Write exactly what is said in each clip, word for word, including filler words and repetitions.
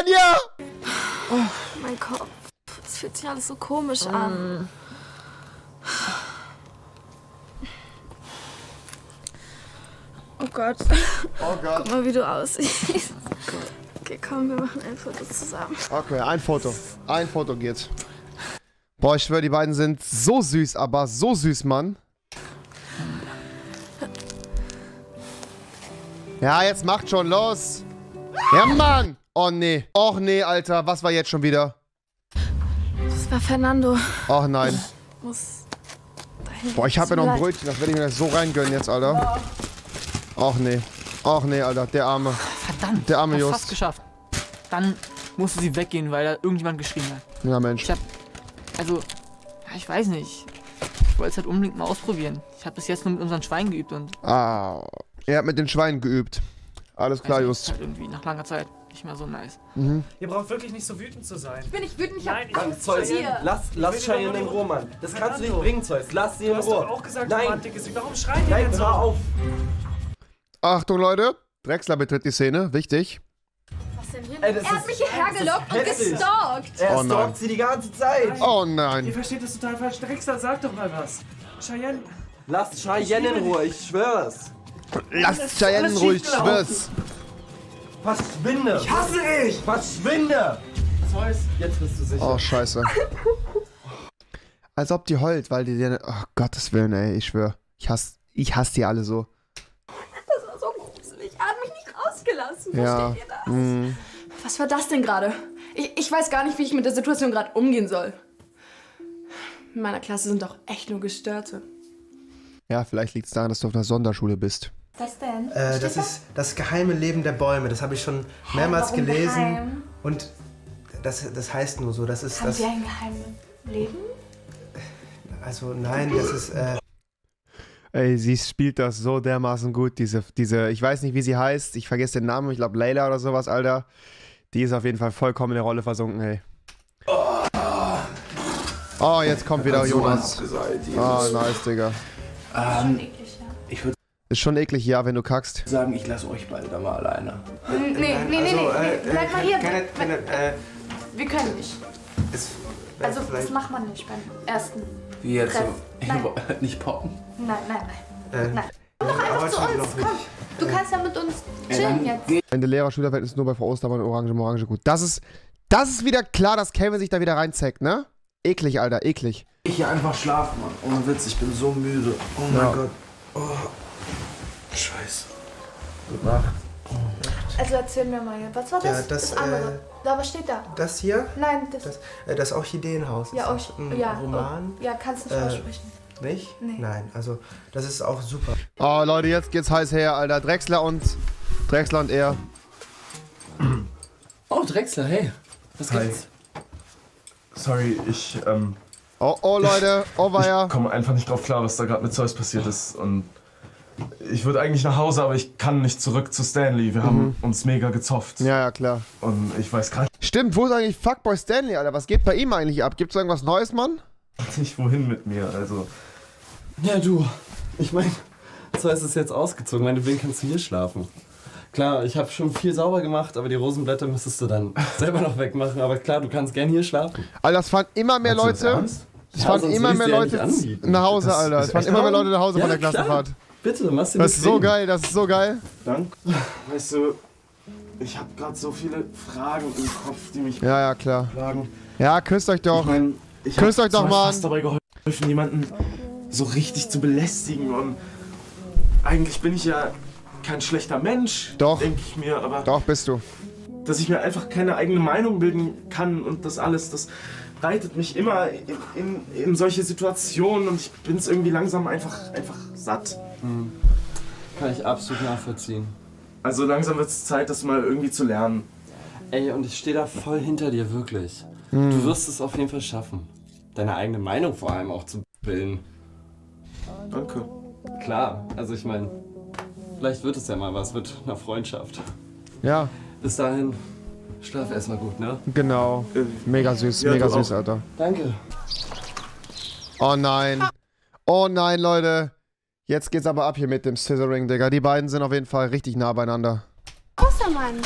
Tanja! Oh, mein Kopf. Es fühlt sich alles so komisch an. Mm. Oh Gott. Oh Gott. Guck mal, wie du aussiehst. Okay, komm, wir machen ein Foto zusammen. Okay, ein Foto. Ein Foto geht's. Boah, ich schwöre, die beiden sind so süß, aber so süß, Mann. Ja, jetzt macht schon los. Ja, Mann. Oh, nee. Och, nee, Alter. Was war jetzt schon wieder? Das war Fernando. Och, nein. Ich muss dahin. Boah, ich hab ja noch ein Brötchen. Das werde ich mir so reingönnen jetzt, Alter. Och, nee. Och, nee, Alter. Der arme. Verdammt. Der arme Just. Fast geschafft. Dann musste sie weggehen, weil da irgendjemand geschrien hat. Ja, Mensch. Ich hab, also, ja, ich weiß nicht. Ich wollte es halt unbedingt mal ausprobieren. Ich habe bis jetzt nur mit unseren Schweinen geübt und... Ah, er hat mit den Schweinen geübt. Alles klar, also, Just. Halt irgendwie nach langer Zeit nicht mehr so nice. Mhm. Ihr braucht wirklich nicht so wütend zu sein. Ich bin nicht wütend, ich hab Nein, Angst Zeus, hier. Lass, lass Cheyenne in Ruhe, Mann. Das Fernando. Kannst du nicht bringen, Zeus. Lass sie in Ruhe. Du hast doch auch gesagt, Nein. Romantik ist. Warum schreien die jetzt hör auf? Achtung, Leute. Drexler betritt die Szene. Wichtig. Was denn hier? Ey, er hat mich hierher gelockt und gestalkt. Er oh stalkt sie die ganze Zeit. Nein. Oh nein. Ihr versteht das total falsch. Drexler, sag doch mal was. Cheyenne. Lass Cheyenne in Ruhe, ich schwör's. Lass Cheyenne ruhig, schwör's. Verschwinde! Ich hasse dich! Verschwinde! Zeus, jetzt bist du sicher. Oh, scheiße. Als ob die heult, weil die dir... Oh, Gottes Willen, ey, ich schwör. Ich hasse, ich hasse die alle so. Das war so gruselig. Er hat mich nicht rausgelassen. Ja. Versteht ihr das? Mm. Was war das denn gerade? Ich, ich weiß gar nicht, wie ich mit der Situation gerade umgehen soll. In meiner Klasse sind doch echt nur Gestörte. Ja, vielleicht liegt es daran, dass du auf einer Sonderschule bist. Was denn? Äh, das, das ist das geheime Leben der Bäume. Das habe ich schon Hä, mehrmals gelesen. Geheim? Und das, das heißt nur so. Das ist. Haben das, wir ein geheimes Leben? Also nein, das ist. Äh Ey, sie spielt das so dermaßen gut. Diese, diese, ich weiß nicht, wie sie heißt. Ich vergesse den Namen. Ich glaube, Layla oder sowas, Alter. Die ist auf jeden Fall vollkommen in der Rolle versunken, ey. Oh, oh jetzt kommt wieder also Jonas. Oh, nice, Digga. Ähm, ist schon eklig, ja. Ich würde ist schon eklig, ja, wenn du kackst. Sagen, ich lasse euch beide da mal alleine. Nee, nee, nee, also, nee, nee, äh, bleib mal hier. Keine, keine, äh, wir können nicht. Ist, also das macht man nicht beim ersten. Wie jetzt? So, nicht poppen? Nein, nein, nein. Äh, nein. Komm doch einfach zu uns, komm. Du äh, kannst ja mit uns chillen äh, jetzt. Ende Lehrer-Schüler-Verhältnis nur bei Frau Ostermann und Orange im Orange gut. Das ist, das ist wieder klar, dass Kevin sich da wieder reinzackt, ne? Eklig, Alter, eklig. Ich hier einfach schlafen, Mann. Ohne Witz, ich bin so müde. Oh mein ja. Gott. Oh. Scheiße. Gute Nacht. Oh. Also erzähl mir mal, was war das? Ja, das, das andere. Äh, da, was steht da? Das hier? Nein, das. Das, äh, das Orchideenhaus. Ja, ist auch, ein ja, Roman. Oh, ja, kannst du nicht äh, aussprechen. Nicht? Nee. Nein, also das ist auch super. Oh, Leute, jetzt geht's heiß her, Alter. Drexler und. Drexler und er. Oh, Drexler, hey. Was gibt's? Hi. Sorry, ich, ähm. Oh, oh Leute, oh weia. Ich komme einfach nicht drauf klar, was da gerade mit Zeus passiert ist. Und ich würde eigentlich nach Hause, aber ich kann nicht zurück zu Stanley. Wir mhm. haben uns mega gezofft. Ja, ja, klar. Und ich weiß gar nicht... Stimmt, wo ist eigentlich Fuckboy Stanley, Alter? Was geht bei ihm eigentlich ab? Gibt's irgendwas Neues, Mann? Nicht wohin mit mir, also... Ja, du. Ich meine, Zeus ist jetzt ausgezogen. Meinetwegen kannst du hier schlafen. Klar, ich habe schon viel sauber gemacht, aber die Rosenblätter müsstest du dann selber noch wegmachen. Aber klar, du kannst gerne hier schlafen. Alter, das fahren immer mehr Hast Leute... Es fahren ja, immer mehr Leute ja nach Hause, das, Alter. Es fahren immer mehr Leute nach Hause ja, von der Klassenfahrt. Klar. Bitte, machst du das ist so geil, das ist so geil. Danke. Weißt du, ich habe gerade so viele Fragen im Kopf, die mich ja, ja, klar. plagen. Ja, küsst euch doch. Ich mein, ich küsst euch doch mal. Ich habe dabei geholfen, jemanden so richtig zu belästigen. Und eigentlich bin ich ja kein schlechter Mensch, denke ich mir. Aber doch, bist du. Dass ich mir einfach keine eigene Meinung bilden kann und das alles, das... reitet mich immer in, in, in solche Situationen und ich bin's irgendwie langsam einfach, einfach satt. Mhm. Kann ich absolut nachvollziehen. Also langsam wird's Zeit, das mal irgendwie zu lernen. Ey, und ich stehe da voll hinter dir, wirklich. Mhm. Du wirst es auf jeden Fall schaffen. Deine eigene Meinung vor allem auch zu bilden. Danke. Klar, also ich meine, vielleicht wird es ja mal was mit einer Freundschaft. Ja. Bis dahin. Schlaf erstmal gut, ne? Genau. Mega süß, ja, mega süß, auch. Alter. Danke. Oh nein. Oh nein, Leute. Jetzt geht's aber ab hier mit dem Scissoring, Digga. Die beiden sind auf jeden Fall richtig nah beieinander. Ostermann.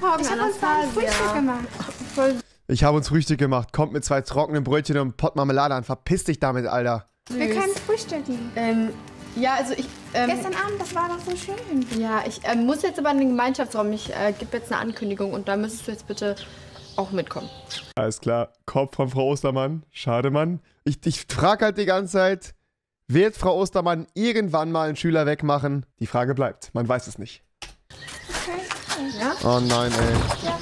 Morgen, ich habe uns da ein Frühstück gemacht. Voll. Ich habe uns Frühstück gemacht. Kommt mit zwei trockenen Brötchen und einem Pott Marmelade an. Verpiss dich damit, Alter. Süß. Wir können frühstücken. Ähm, ja, also ich... Ähm, Gestern Abend, das war doch so schön. Ja, ich äh, muss jetzt aber in den Gemeinschaftsraum. Ich äh, gebe jetzt eine Ankündigung und da müsstest du jetzt bitte auch mitkommen. Alles klar. Kopf von Frau Ostermann. Schade, Mann. Ich, ich frage halt die ganze Zeit, wird Frau Ostermann irgendwann mal einen Schüler wegmachen? Die Frage bleibt. Man weiß es nicht. Okay. Ja. Oh nein, ey. Ja.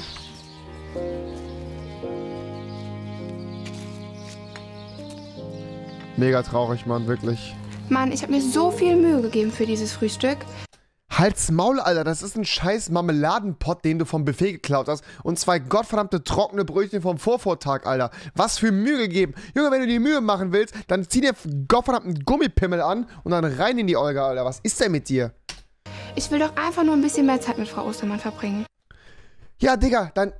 Mega traurig, Mann, wirklich. Mann, ich habe mir so viel Mühe gegeben für dieses Frühstück. Halt's Maul, Alter, das ist ein scheiß Marmeladenpott, den du vom Buffet geklaut hast. Und zwei gottverdammte trockene Brötchen vom Vorvortag, Alter. Was für Mühe gegeben. Junge, wenn du die Mühe machen willst, dann zieh dir gottverdammten Gummipimmel an und dann rein in die Olga, Alter. Was ist denn mit dir? Ich will doch einfach nur ein bisschen mehr Zeit mit Frau Ostermann verbringen. Ja, Digga, dann...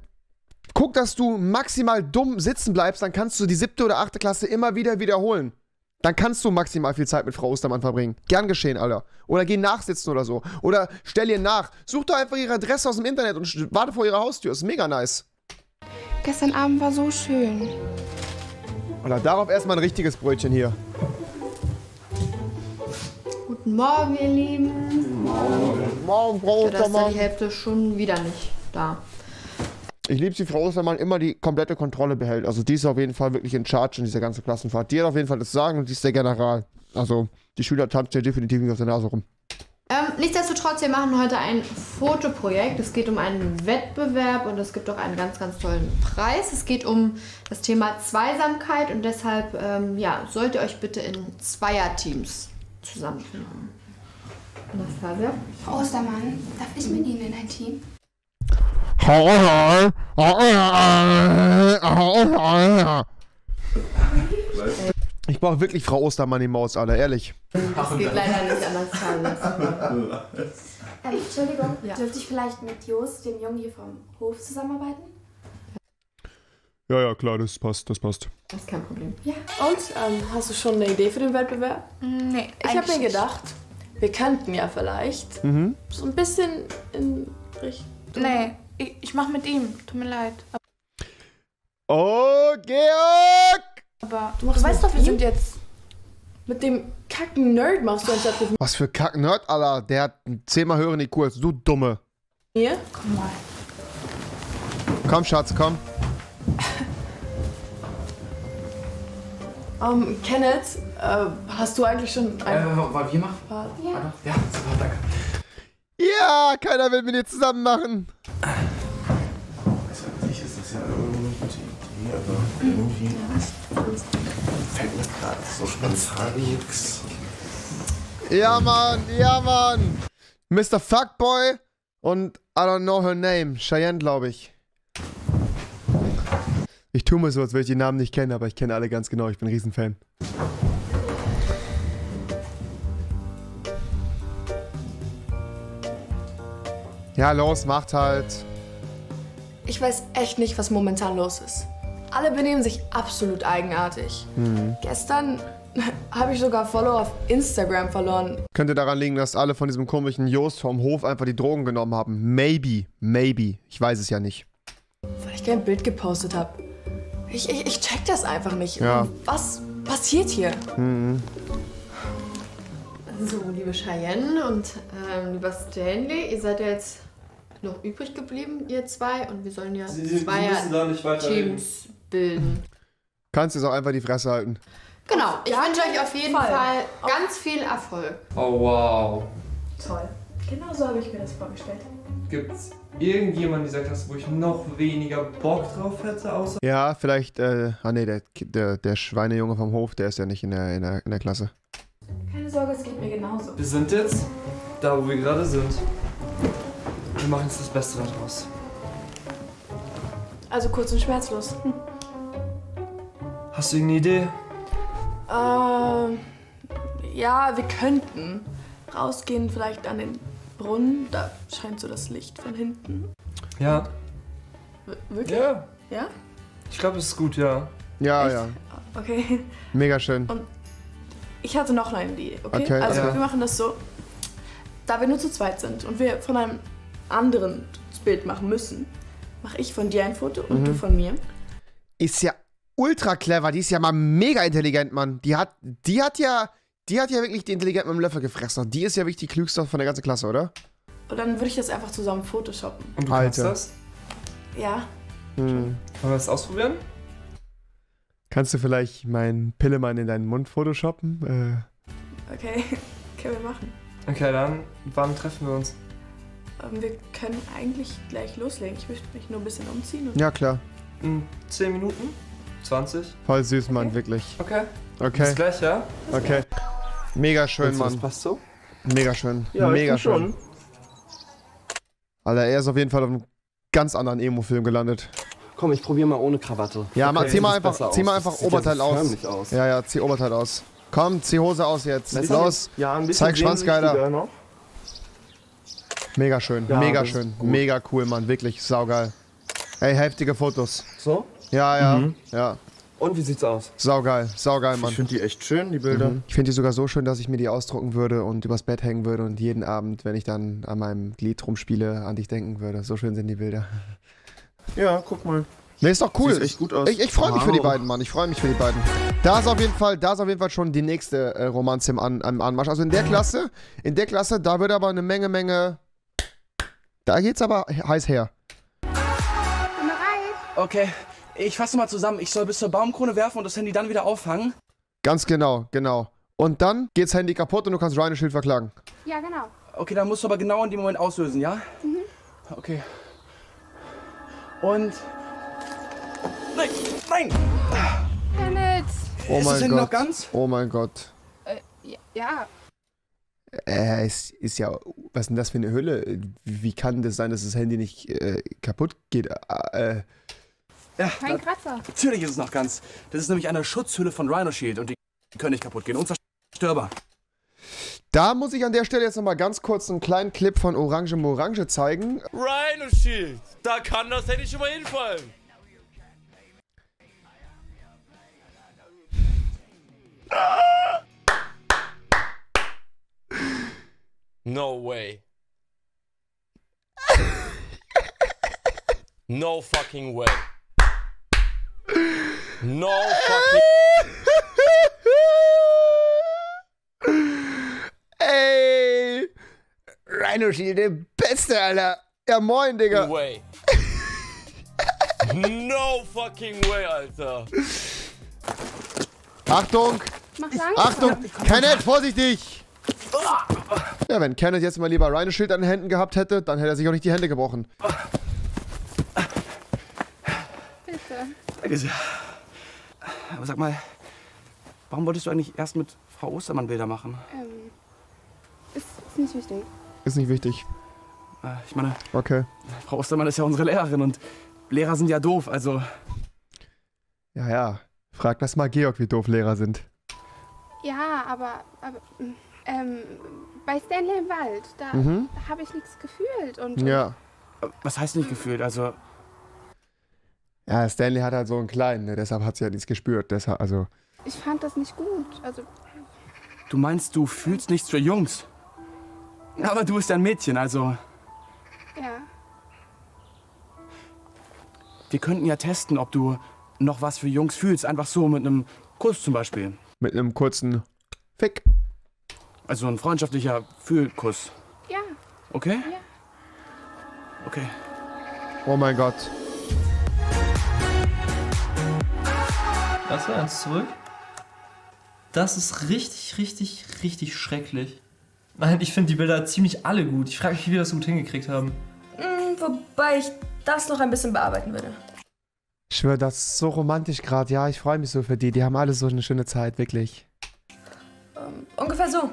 Guck, dass du maximal dumm sitzen bleibst, dann kannst du die siebte oder achte Klasse immer wieder wiederholen. Dann kannst du maximal viel Zeit mit Frau Ostermann verbringen. Gern geschehen, Alter. Oder geh nachsitzen oder so. Oder stell ihr nach. Such doch einfach ihre Adresse aus dem Internet und warte vor ihrer Haustür. Ist mega nice. Gestern Abend war so schön. Alter, darauf erstmal ein richtiges Brötchen hier. Guten Morgen, ihr Lieben. Guten Morgen. Guten Morgen, Frau Ostermann. Da ist ja die Hälfte schon wieder nicht da. Ich liebe die Frau Ostermann, immer die komplette Kontrolle behält. Also die ist auf jeden Fall wirklich in Charge in dieser ganzen Klassenfahrt. Die hat auf jeden Fall das Sagen und die ist der General. Also die Schüler tanzen ja definitiv nicht auf der Nase rum. Ähm, nichtsdestotrotz, wir machen heute ein Fotoprojekt. Es geht um einen Wettbewerb und es gibt auch einen ganz, ganz tollen Preis. Es geht um das Thema Zweisamkeit und deshalb ähm, ja, sollt ihr euch bitte in Zweierteams zusammenfinden. Was haben wir? Frau Ostermann, darf ich mit Ihnen in ein Team? Ich brauche wirklich Frau Ostermann die Maus, Alter, ehrlich. Das geht leider nicht anders. ähm, Entschuldigung, ja. Dürfte ich vielleicht mit Jos, dem Jungen hier vom Hof, zusammenarbeiten? Ja, ja, klar, das passt, das passt. Das ist kein Problem. Ja. Und, ähm, hast du schon eine Idee für den Wettbewerb? Nee, ich habe mir gedacht, wir könnten ja vielleicht mhm. so ein bisschen in Richtung... Nee, ich, ich mach mit ihm. Tut mir leid. Oh, Georg! Aber du, du weißt doch, wir sind jetzt... Mit dem kacken Nerd machst du anstatt mit mir. Was für kacken Nerd, Alter. Der hat zehnmal höheren I Q als du, Dumme. Hier? Komm mal. Komm, Schatz, komm. um, Kenneth, äh, hast du eigentlich schon... Äh, wollen wir machen? Ja. Ja, super, danke. Ja, keiner will mit dir zusammen machen. Also an sich ist das ja irgendwie eine gute Idee, aber irgendwie fällt mir gerade so spontan nichts. Ja, Mann, ja, Mann. Mister Fuckboy und I don't know her name. Cheyenne, glaube ich. Ich tue mir so, als würde ich die Namen nicht kennen, aber ich kenne alle ganz genau. Ich bin ein Riesenfan. Ja, los, macht halt. Ich weiß echt nicht, was momentan los ist. Alle benehmen sich absolut eigenartig. Mhm. Gestern habe ich sogar Follower auf Instagram verloren. Könnte daran liegen, dass alle von diesem komischen Jost vom Hof einfach die Drogen genommen haben. Maybe, maybe. Ich weiß es ja nicht. Weil ich kein Bild gepostet habe. Ich, ich, ich check das einfach nicht. Ja. Was passiert hier? Mhm. So, liebe Cheyenne und ähm, lieber Stanley, ihr seid ja jetzt... noch übrig geblieben, ihr zwei, und wir sollen ja Zweier-Teams bilden. Kannst du jetzt auch einfach die Fresse halten. Genau, ich ja, wünsche euch auf jeden Fall, Fall ganz viel Erfolg. Oh, wow. Toll. Genau so habe ich mir das vorgestellt. Gibt's irgendjemanden in dieser Klasse, wo ich noch weniger Bock drauf hätte, außer... Ja, vielleicht, äh, ah ne, der, der, der Schweinejunge vom Hof, der ist ja nicht in der, in der, in der Klasse. Keine Sorge, es geht mir genauso. Wir sind jetzt da, wo wir gerade sind. Wir machen jetzt das Beste daraus. Also kurz und schmerzlos. Hm. Hast du irgendeine Idee? Ähm, ja, wir könnten rausgehen, vielleicht an den Brunnen. Da scheint so das Licht von hinten. Ja. W wirklich? Ja. Ja? Ich glaube, es ist gut, ja. Ja, echt? Ja. Okay. Mega schön. Und ich hatte noch eine Idee, okay? Okay. Also ja. Wir machen das so, da wir nur zu zweit sind und wir von einem anderen das Bild machen müssen, mache ich von dir ein Foto und mhm. du von mir. Ist ja ultra clever. Die ist ja mal mega intelligent, Mann. Die hat, die hat ja, die hat ja wirklich die Intelligenz mit dem Löffel gefressen. Die ist ja wirklich die Klügste von der ganzen Klasse, oder? Und dann würde ich das einfach zusammen photoshoppen. Und du kannst das? Ja. Hm. Wollen wir das ausprobieren? Kannst du vielleicht meinen Pillemann in deinen Mund photoshoppen? Äh. Okay, können wir machen. Okay, dann wann treffen wir uns? Ähm, wir können eigentlich gleich loslegen. Ich möchte mich nur ein bisschen umziehen. Und ja, klar. In zehn Minuten? zwanzig? Voll süß, okay. Mann, wirklich. Okay. Okay. Bis gleich, ja? Bis okay. Gleich. Mega schön, Mann. Das passt so? Mega schön. Ja, mega ich schön. Schon. Alter, er ist auf jeden Fall auf einem ganz anderen Emo-Film gelandet. Komm, ich probiere mal ohne Krawatte. Ja, okay, zieh mal einfach, zieh mal einfach Oberteil aus. aus. Ja, ja, zieh Oberteil aus. Komm, zieh Hose aus jetzt. Bisschen, los, ja, ein zeig Schwanzgeiler. Mega schön, ja, mega schön, mega cool, Mann, wirklich saugeil. Ey, heftige Fotos. So? Ja, ja, mhm. ja. Und wie sieht's aus? Saugeil, saugeil, Mann. Ich finde die echt schön, die Bilder. Mhm. Ich finde die sogar so schön, dass ich mir die ausdrucken würde und übers Bett hängen würde und jeden Abend, wenn ich dann an meinem Glied rumspiele, an dich denken würde. So schön sind die Bilder. Ja, guck mal. Ne, ist doch cool. Sieht echt gut aus. Ich, ich freue mich wow. für die beiden, Mann. Ich freue mich für die beiden. Da ist auf jeden Fall, da ist auf jeden Fall schon die nächste äh, Romanze im, an, im Anmarsch. Also in der Klasse, in der Klasse, da wird aber eine Menge, Menge. Da geht's aber heiß her. Bin bereit. Okay. Ich fasse mal zusammen, ich soll bis zur Baumkrone werfen und das Handy dann wieder auffangen. Ganz genau, genau. Und dann geht's Handy kaputt und du kannst Rhino Shield verklagen. Ja, genau. Okay, dann musst du aber genau in dem Moment auslösen, ja? Mhm. Okay. Und... Nein! Nein! Dennis! Oh mein Gott. Ist das Handy noch ganz? Oh mein Gott. Äh, ja. Äh, es ist ja... Was ist denn das für eine Hölle? Wie kann das sein, dass das Handy nicht äh, kaputt geht? Äh... äh Ja, kein Kratzer. Natürlich ist es noch ganz. Das ist nämlich eine Schutzhülle von Rhino Shield und die können nicht kaputt gehen. Unzerstörbar. Da muss ich an der Stelle jetzt nochmal ganz kurz einen kleinen Clip von Orange Morange zeigen. Rhino Shield, da kann das Handy schon mal hinfallen. No way. No fucking way. No fucking... Ey! Rhino Shield, der Beste, Alter! Ja, moin, Digga! No way! No fucking way, Alter! Achtung! Mach langsam. Achtung! Kenneth, vorsichtig! Ja, wenn Kenneth jetzt mal lieber Rhino Shield an den Händen gehabt hätte, dann hätte er sich auch nicht die Hände gebrochen. Bitte. Danke sehr. Aber sag mal, warum wolltest du eigentlich erst mit Frau Ostermann Bilder machen? Ähm, ist, ist nicht wichtig. Ist nicht wichtig. Äh, ich meine, okay. Frau Ostermann ist ja unsere Lehrerin und Lehrer sind ja doof, also... Ja, ja. Frag das mal Georg, wie doof Lehrer sind. Ja, aber... aber ähm, bei Stanley im Wald, da mhm. habe ich nichts gefühlt und... Ja. Und, was heißt nicht gefühlt, also... Ja, Stanley hat halt so einen kleinen, ne? Deshalb hat sie ja halt nichts gespürt. Deshalb, also. Ich fand das nicht gut. Also. Du meinst, du fühlst nichts für Jungs? Aber du bist ein Mädchen, also. Ja. Wir könnten ja testen, ob du noch was für Jungs fühlst. Einfach so mit einem Kuss zum Beispiel. Mit einem kurzen Fick. Also ein freundschaftlicher Fühlkuss. Ja. Okay? Ja. Okay. Oh mein Gott. Das war eins zurück. Das ist richtig, richtig, richtig schrecklich. Nein, ich finde die Bilder ziemlich alle gut. Ich frage mich, wie wir das so gut hingekriegt haben. Mm, wobei ich das noch ein bisschen bearbeiten würde. Ich schwöre, das ist so romantisch gerade. Ja, ich freue mich so für die. Die haben alle so eine schöne Zeit, wirklich. Um, ungefähr so.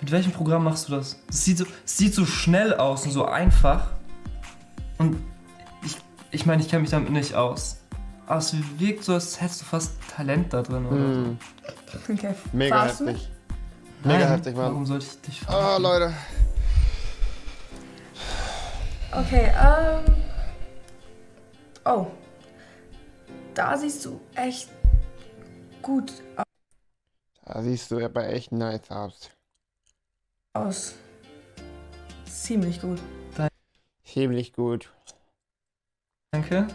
Mit welchem Programm machst du das? Es sieht so, sieht so schnell aus und so einfach. Und ich, ich meine, ich kenne mich damit nicht aus. Aber es wirkt so, als hättest du fast Talent da drin, oder? Mm. Okay. Mega heftig. Mega Nein, heftig, Mann. Warum sollte ich dich fragen? Ah, oh, Leute. Okay, ähm... Oh. Da siehst du echt gut aus. Da siehst du aber echt nice aus. Aus. Ziemlich gut. Ziemlich gut. Danke.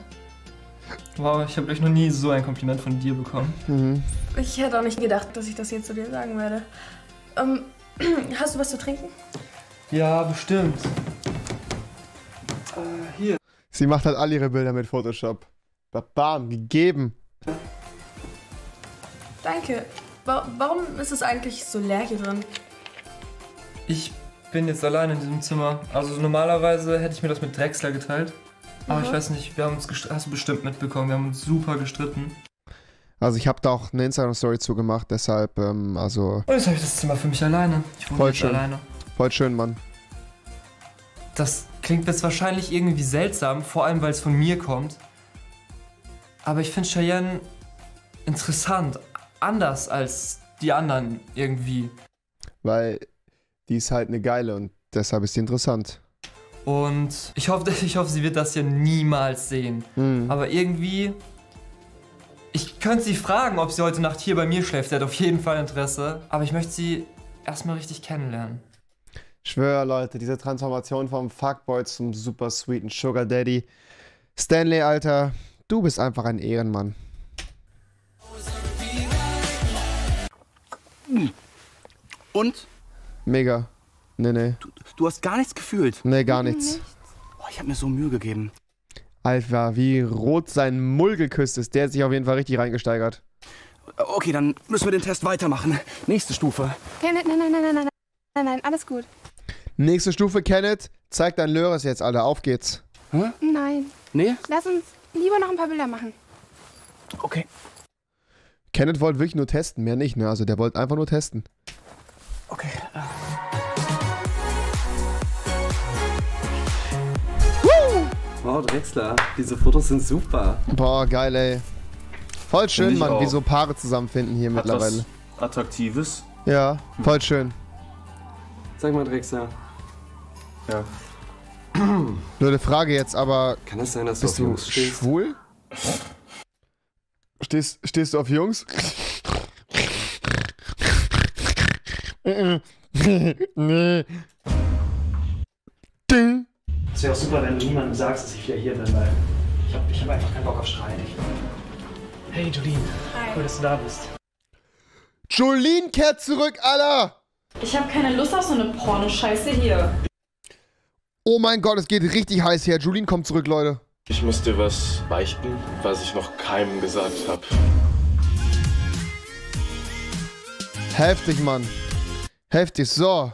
Wow, ich habe euch noch nie so ein Kompliment von dir bekommen. Mhm. Ich hätte auch nicht gedacht, dass ich das jetzt zu dir sagen werde. Ähm, hast du was zu trinken? Ja, bestimmt. Äh, hier. Sie macht halt all ihre Bilder mit Photoshop. Bam, gegeben. Danke. Wa- warum ist es eigentlich so leer hier drin? Ich bin jetzt allein in diesem Zimmer. Also normalerweise hätte ich mir das mit Drexler geteilt. Aber mhm. ich weiß nicht, wir haben uns gestritten, hast du bestimmt mitbekommen, wir haben uns super gestritten. Also ich habe da auch eine Instagram-Story zu gemacht, deshalb, ähm, also... Und jetzt habe ich das Zimmer für mich alleine. Ich wohne voll jetzt schön. Alleine. Voll schön, Mann. Das klingt jetzt wahrscheinlich irgendwie seltsam, vor allem, weil es von mir kommt. Aber ich finde Cheyenne interessant, anders als die anderen irgendwie. Weil die ist halt eine geile und deshalb ist die interessant. Und ich hoffe, ich hoffe, sie wird das hier niemals sehen. Mhm. Aber irgendwie, ich könnte sie fragen, ob sie heute Nacht hier bei mir schläft. Sie hat auf jeden Fall Interesse. Aber ich möchte sie erstmal richtig kennenlernen. Ich schwöre, Leute, diese Transformation vom Fuckboy zum super sweeten Sugar Daddy. Stanley, Alter, du bist einfach ein Ehrenmann. Und? Mega. Nee, nee. Du, du hast gar nichts gefühlt. Nee, gar nichts. Boah, ich hab mir so Mühe gegeben. Alter, wie rot sein Mull geküsst ist. Der hat sich auf jeden Fall richtig reingesteigert. Okay, dann müssen wir den Test weitermachen. Nächste Stufe. Kenneth, nein, nein, nein, nein, nein, nein, nein, alles gut. Nächste Stufe, Kenneth. Zeig dein Löres jetzt, Alter. Auf geht's. Hä? Nein. Nee? Lass uns lieber noch ein paar Bilder machen. Okay. Kenneth wollte wirklich nur testen, mehr nicht, ne? Also der wollte einfach nur testen. Okay, äh. Wow, Drexler, diese Fotos sind super. Boah, geil, ey. Voll schön, Mann, auch. Wie so Paare zusammenfinden hier hat mittlerweile. Was Attraktives. Ja, voll schön. Sag mal, Drexler. Ja. Nur eine Frage jetzt, aber... Kann das sein, dass bist du auf Jungs stehst? Schwul? Stehst, stehst du auf Jungs? Nee. Ding. Es wäre auch super, wenn du niemandem sagst, dass ich wieder hier bin, weil ich habe ich hab einfach keinen Bock auf Streit. Hey, Jolene. Hi. Cool, dass du da bist. Jolene kehrt zurück, Alter! Ich habe keine Lust auf so eine Porno-Scheiße hier. Oh mein Gott, es geht richtig heiß her. Jolene kommt zurück, Leute. Ich muss dir was beichten, was ich noch keinem gesagt habe. Heftig, Mann. Heftig. So,